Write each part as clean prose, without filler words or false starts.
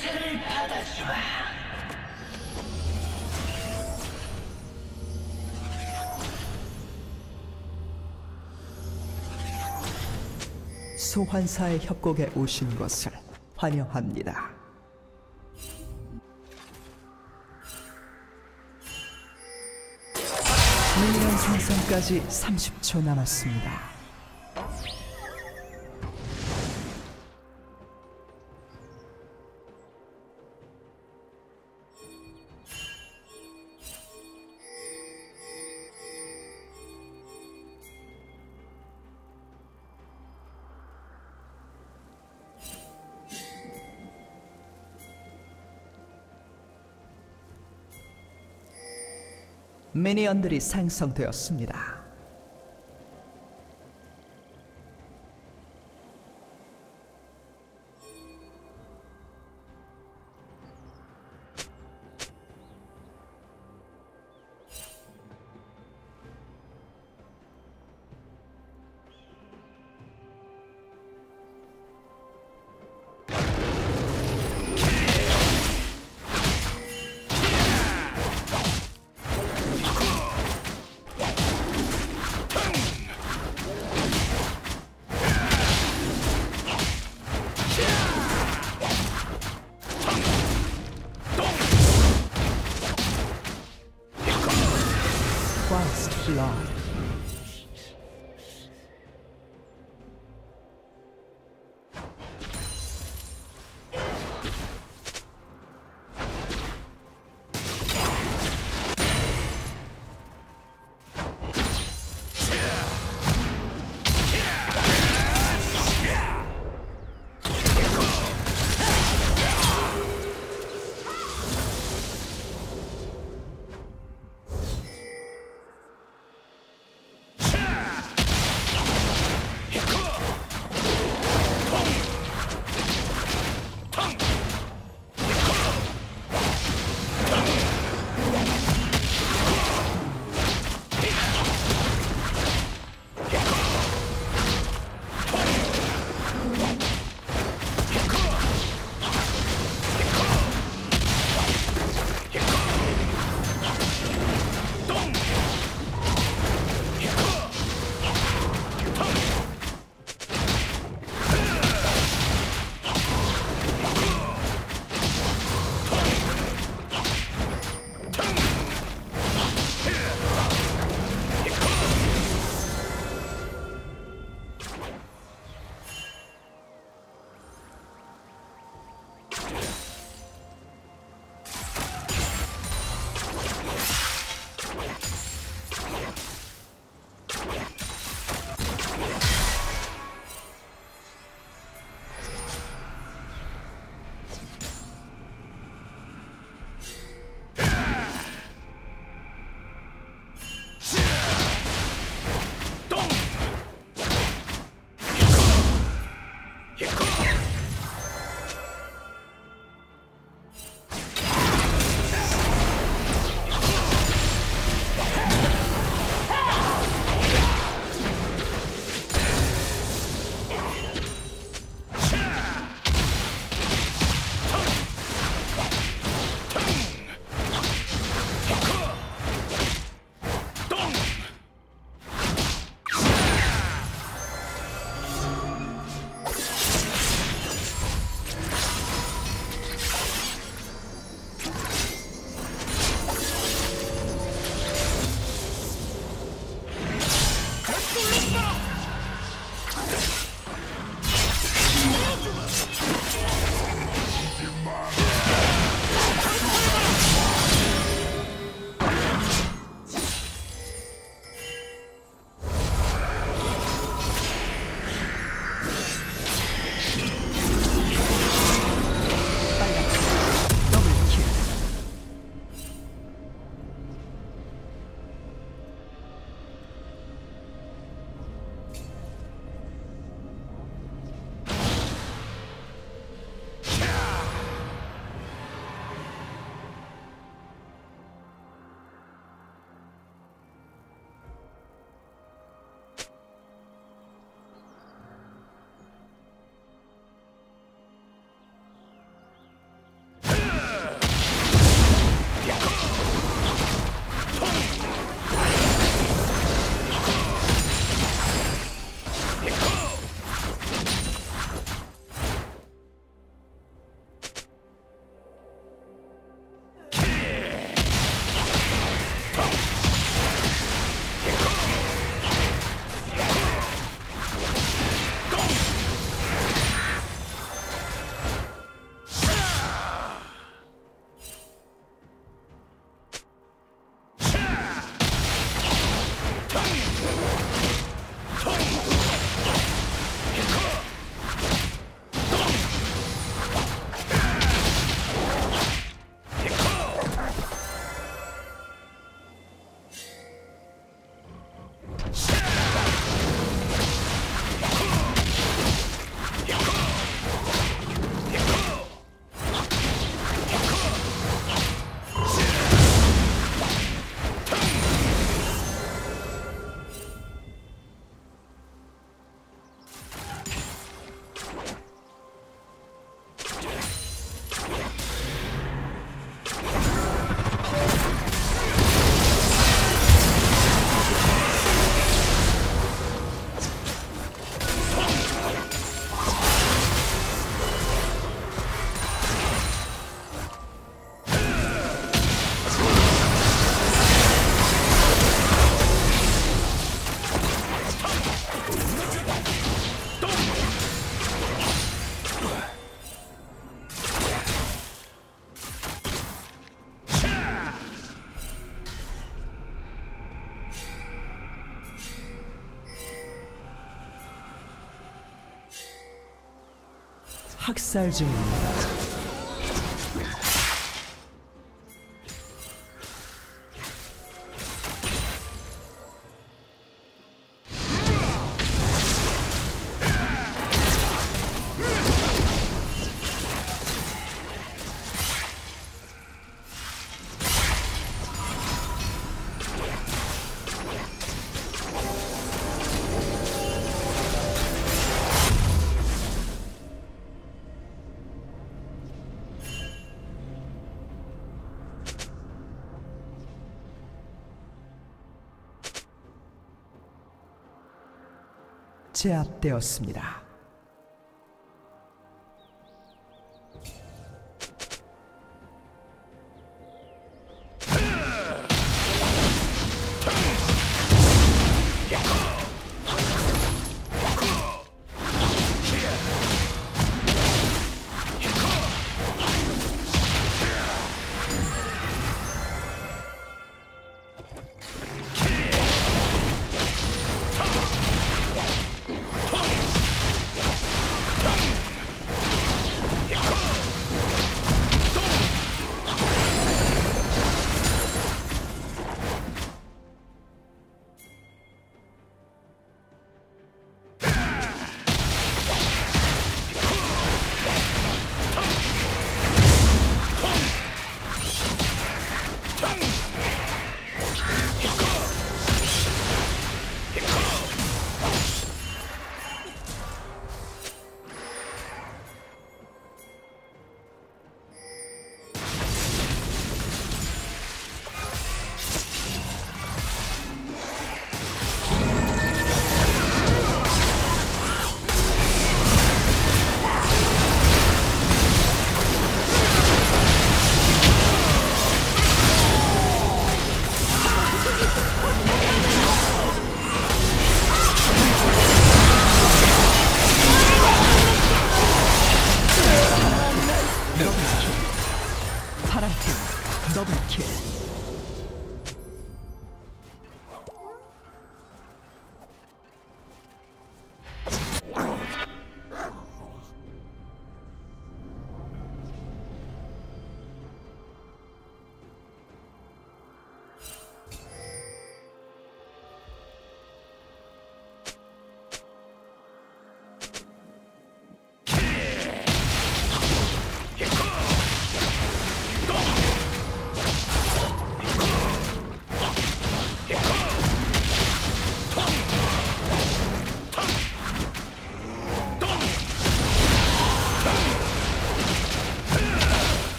맹세를 받아주마. 소환사의 협곡에 오신 것을 환영합니다. 미니언 생성까지 30초 남았습니다. 미니언들이 생성되었습니다. 학살 중입니다. 제압되었습니다.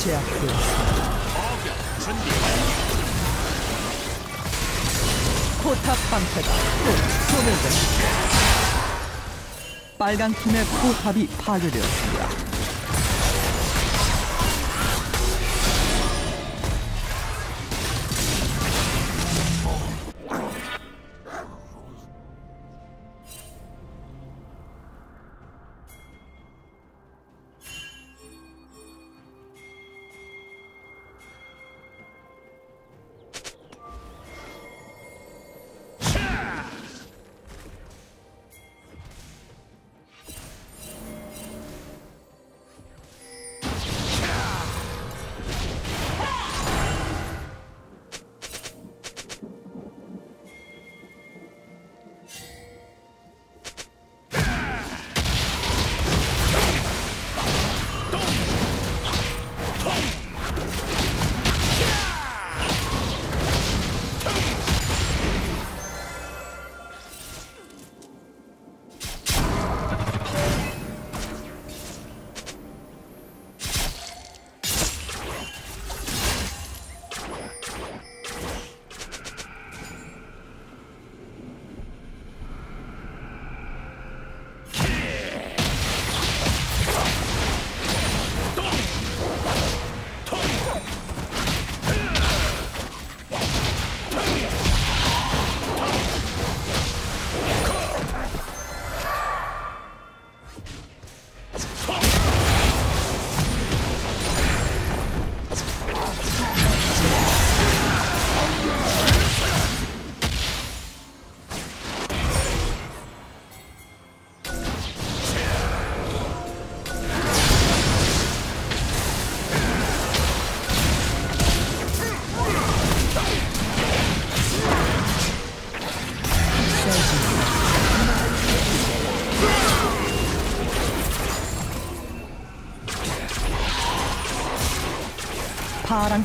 제압되었습니다. 포탑 방패가 곧 소멸됩니다. 빨간 팀의 포탑이 파괴되었습니다. 파랑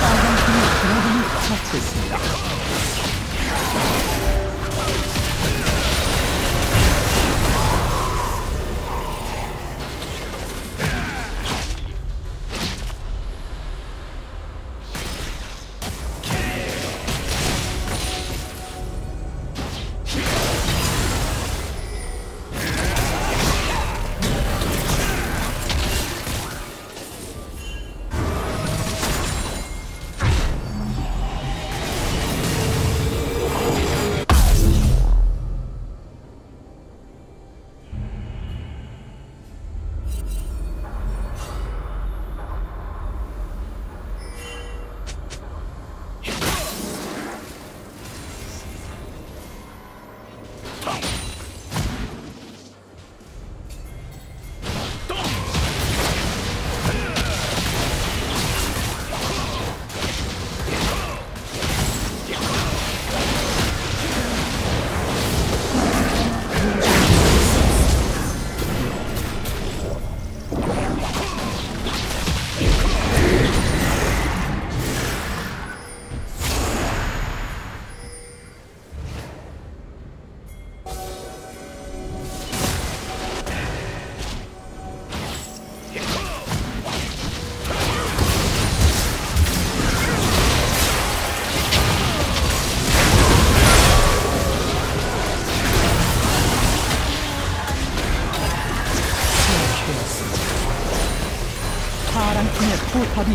파랑팀의 드래곤이 처치했습니다. 포탑이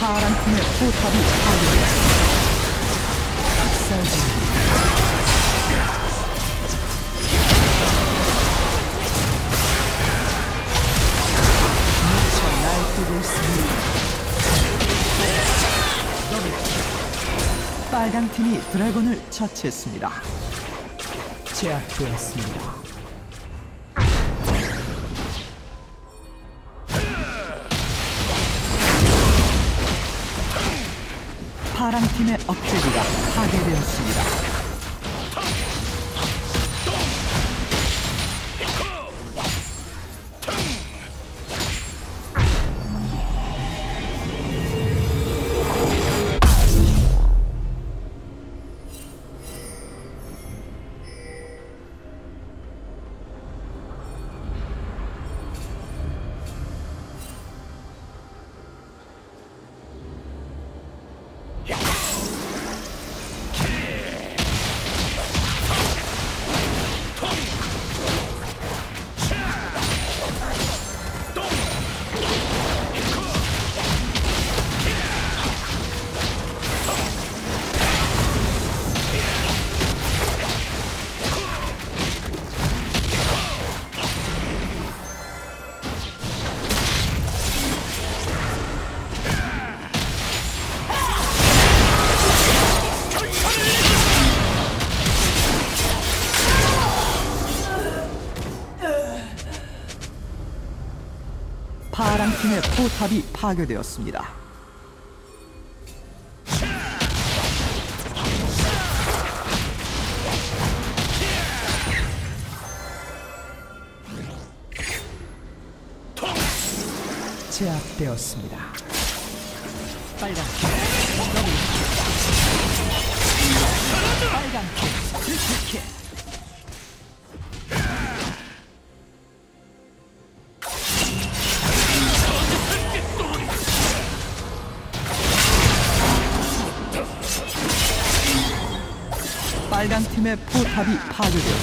파란팀의 포탑이 파괴되었습니다. 미쳐 날뛰고 있습니다. 빨강팀이 드래곤을 처치했습니다. 제압되었습니다. 파랑팀의 억제기가 파괴되었습니다. 적팀의 포탑이 파괴되었습니다. 제압되었습니다. 빨간 빨간 빨간 팀의 포탑이 파괴되었습니다.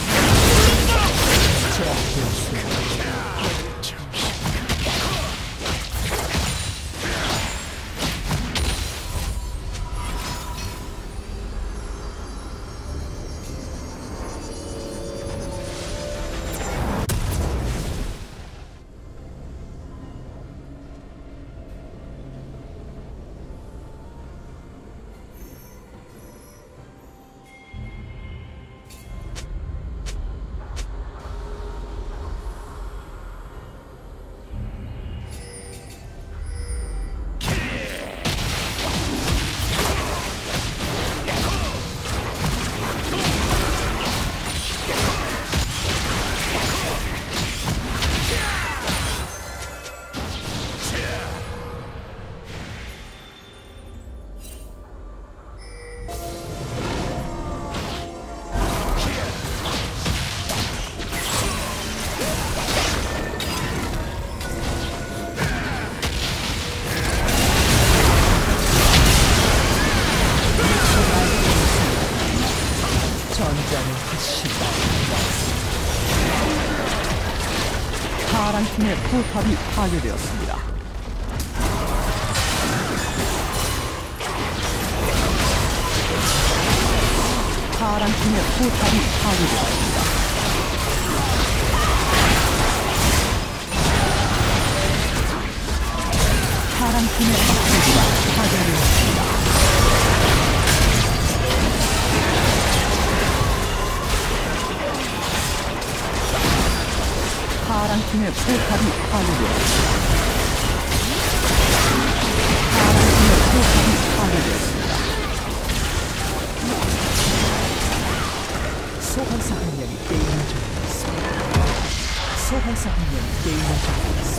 파란 팀의 포탑이 파괴되었습니다. 파란 팀의 포탑이 파괴되었습니다. 파란 팀의 포탑이 파괴되었습니다. 파란 팀의 포탑이 파괴되었습니다. 소환사 한 명이 게임을 중이었습니다. 소환사 한 명이 게임을 중이었습니다.